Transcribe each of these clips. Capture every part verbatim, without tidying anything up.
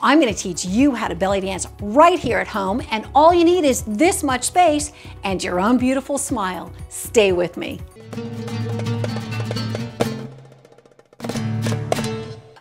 I'm going to teach you how to belly dance right here at home, and all you need is this much space and your own beautiful smile. Stay with me.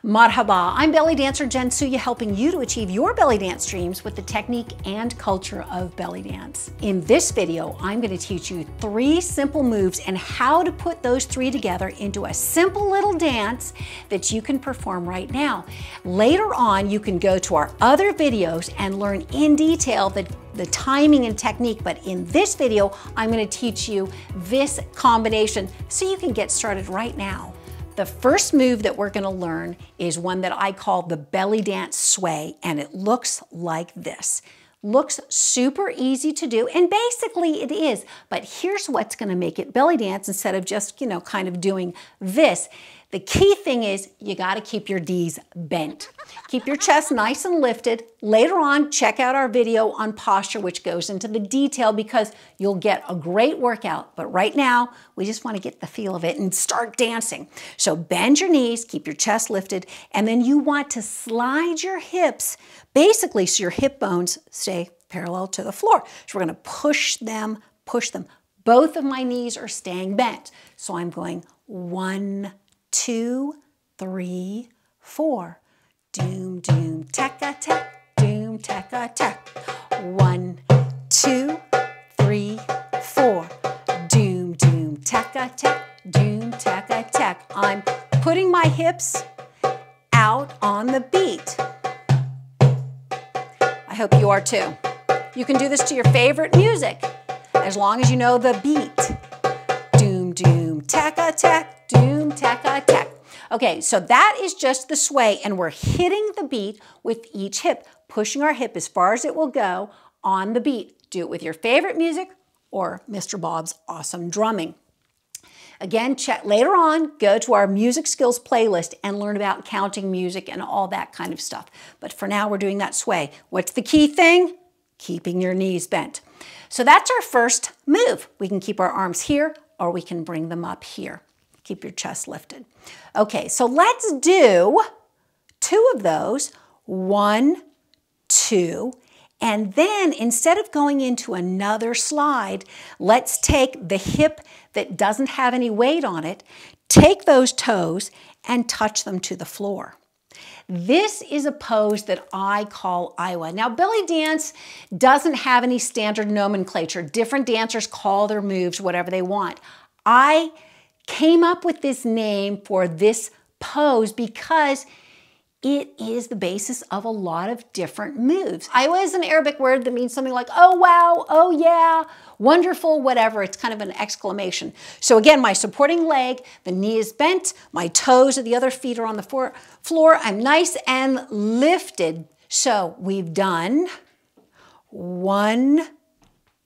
Marhaba, I'm belly dancer Jensuya, helping you to achieve your belly dance dreams with the technique and culture of belly dance. In this video, I'm going to teach you three simple moves and how to put those three together into a simple little dance that you can perform right now. Later on, you can go to our other videos and learn in detail the the timing and technique, but in this video, I'm going to teach you this combination so you can get started right now. The first move that we're gonna learn is one that I call the belly dance sway, and it looks like this. Looks super easy to do, and basically it is, but here's what's gonna make it belly dance instead of just, you know, kind of doing this. The key thing is you gotta keep your D's bent. Keep your chest nice and lifted. Later on, check out our video on posture, which goes into the detail, because you'll get a great workout. But right now, we just wanna get the feel of it and start dancing. So bend your knees, keep your chest lifted, and then you want to slide your hips, basically so your hip bones stay parallel to the floor. So we're gonna push them, push them. Both of my knees are staying bent. So I'm going one, two, three, four. Doom, doom, taka, tak, doom, taka, tak. One, two, three, four. Doom, doom, taka, tak, doom, taka, tak. I'm putting my hips out on the beat. I hope you are too. You can do this to your favorite music, as long as you know the beat. Doom, doom, taka, tak. Doom, taka, tak. Okay, so that is just the sway, and we're hitting the beat with each hip, pushing our hip as far as it will go on the beat. Do it with your favorite music or Mister Bob's awesome drumming. Again, check later on, go to our music skills playlist and learn about counting music and all that kind of stuff. But for now, we're doing that sway. What's the key thing? Keeping your knees bent. So that's our first move. We can keep our arms here, or we can bring them up here. Keep your chest lifted. Okay, so let's do two of those. One, two, and then instead of going into another slide, let's take the hip that doesn't have any weight on it, take those toes and touch them to the floor. This is a pose that I call Aiwa. Now, belly dance doesn't have any standard nomenclature. Different dancers call their moves whatever they want. I came up with this name for this pose because it is the basis of a lot of different moves. Aiwa is an Arabic word that means something like, oh wow, oh yeah, wonderful, whatever. It's kind of an exclamation. So again, my supporting leg, the knee is bent, my toes of the other feet are on the floor. I'm nice and lifted. So we've done one,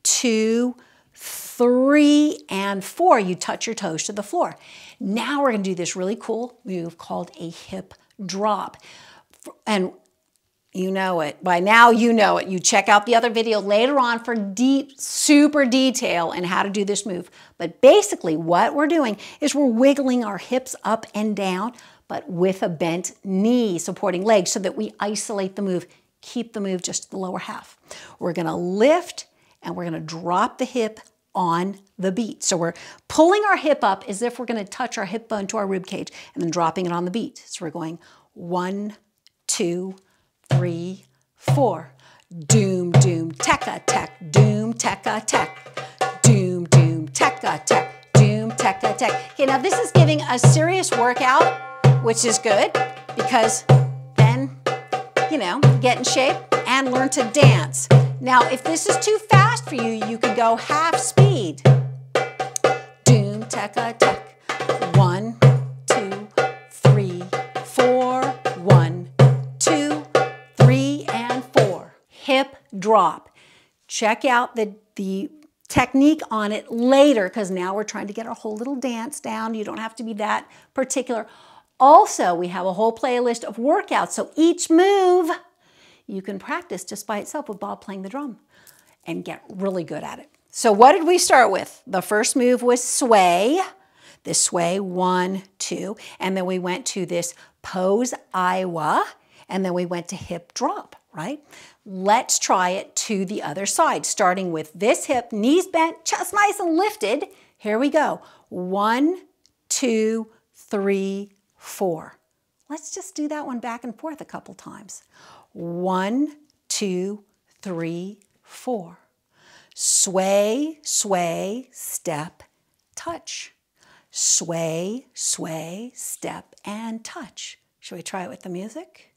two, three and four, you touch your toes to the floor. Now we're gonna do this really cool move called a hip drop. And you know it, by now you know it. You check out the other video later on for deep, super detail and how to do this move. But basically what we're doing is we're wiggling our hips up and down, but with a bent knee supporting leg so that we isolate the move, keep the move just the lower half. We're gonna lift and we're gonna drop the hip on the beat. So we're pulling our hip up as if we're gonna touch our hip bone to our rib cage and then dropping it on the beat. So we're going one, two, three, four. Doom, doom, taka, tak, doom, taka, tak. Doom, doom, taka, tak, doom, taka, tak. Okay, now this is giving a serious workout, which is good because then, you know, get in shape and learn to dance. Now, if this is too fast for you, you could go half speed. Doom, taka, tak. One, two, three, four. One, two, three, and four. Hip drop. Check out the, the technique on it later, because now we're trying to get our whole little dance down. You don't have to be that particular. Also, we have a whole playlist of workouts, so each move you can practice just by itself with Bob playing the drum and get really good at it. So what did we start with? The first move was sway. This sway, one, two, and then we went to this pose Aiwa, and then we went to hip drop, right? Let's try it to the other side, starting with this hip, knees bent, chest nice and lifted. Here we go. One, two, three, four. Let's just do that one back and forth a couple times. One, two, three, four. Sway, sway, step, touch. Sway, sway, step, and touch. Should we try it with the music?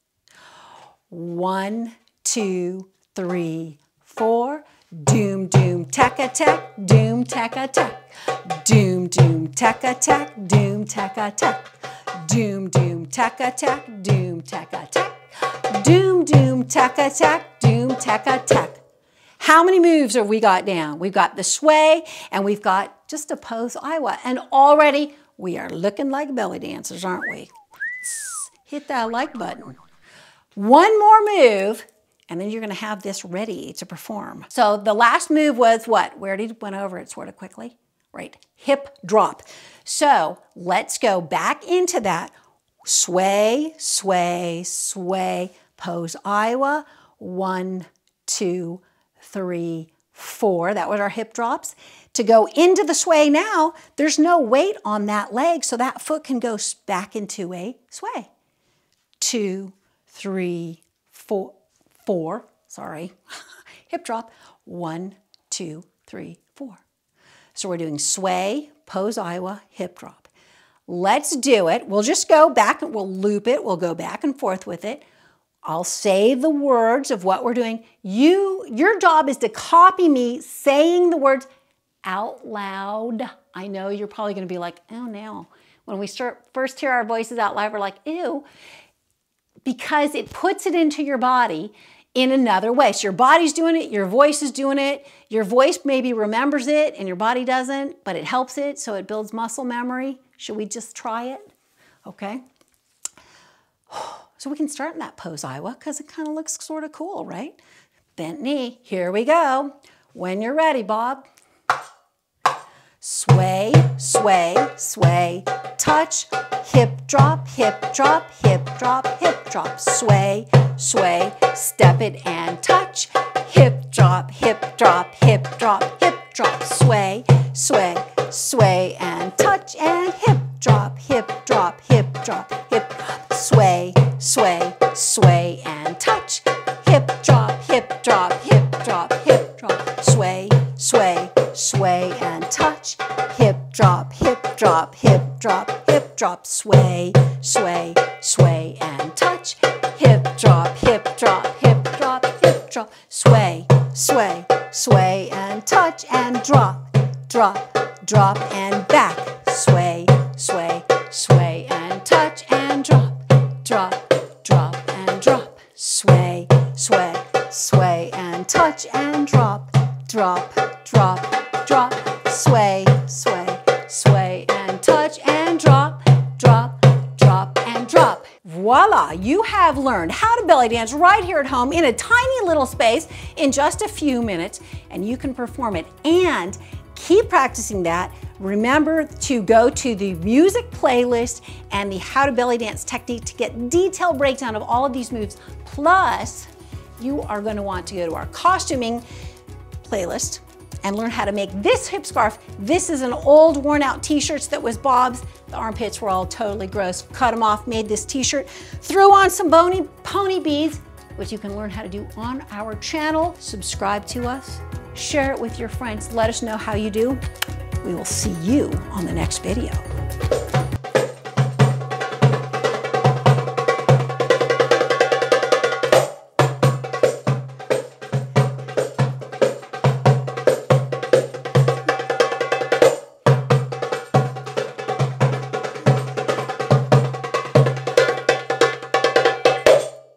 One, two, three, four. Doom, doom, tack-a-tack, doom, tack-a-tack. Doom, doom, tack-a-tack, doom, tack-a-tack. Doom, doom, tack-a-tack, doom, tack-a-tack. Doom, doom, tack-a-tack, doom, tack-a-tack. How many moves have we got down? We've got the sway and we've got just a pose Aiwa. And already we are looking like belly dancers, aren't we? Hit that like button. One more move and then you're gonna have this ready to perform. So the last move was what? We already went over it sort of quickly. Right, hip drop. So let's go back into that. Sway, sway, sway, pose Aiwa. One, two, three, four. That was our hip drops. To go into the sway now, there's no weight on that leg, so that foot can go back into a sway. Two, three, four, four, sorry, hip drop. One, two, three, four. So we're doing sway, pose Aiwa, hip drop. Let's do it. We'll just go back and we'll loop it. We'll go back and forth with it. I'll say the words of what we're doing. You, your job is to copy me saying the words out loud. I know you're probably gonna be like, oh no. When we start, first hear our voices out loud, we're like, ew, because it puts it into your body in another way. So your body's doing it, your voice is doing it, your voice maybe remembers it and your body doesn't, but it helps it, so it builds muscle memory. Should we just try it? Okay. So we can start in that pose Aiwa because it kind of looks sort of cool, right? Bent knee, here we go. When you're ready, Bob. Sway, sway, sway, touch, hip drop, hip drop, hip drop, hip drop, sway, sway, step it and touch, hip drop, hip drop, hip drop, hip drop, sway, sway, sway and touch and hip drop, hip drop, hip drop, hip drop, sway, sway, sway and touch, hip drop, hip drop, hip drop, hip drop, sway, sway, sway and touch, hip drop, hip drop, hip drop, hip drop, sway, sway, sway and touch, hip drop, hip drop, hip drop, hip drop, sway, sway, sway and touch and drop, drop, drop and back, sway, sway, sway and touch and drop, drop, drop and drop, sway, sway, sway and touch and drop, drop, drop, drop, sway, sway, sway, and touch, and drop, drop, drop, and drop. Voila, you have learned how to belly dance right here at home in a tiny little space in just a few minutes, and you can perform it. And keep practicing that. Remember to go to the music playlist and the How to Belly Dance technique to get detailed breakdown of all of these moves. Plus, you are going to want to go to our costuming playlist and learn how to make this hip scarf. This is an old worn out t-shirt that was Bob's. The armpits were all totally gross. Cut them off, made this t-shirt, threw on some bony pony beads, which you can learn how to do on our channel. Subscribe to us, share it with your friends. Let us know how you do. We will see you on the next video.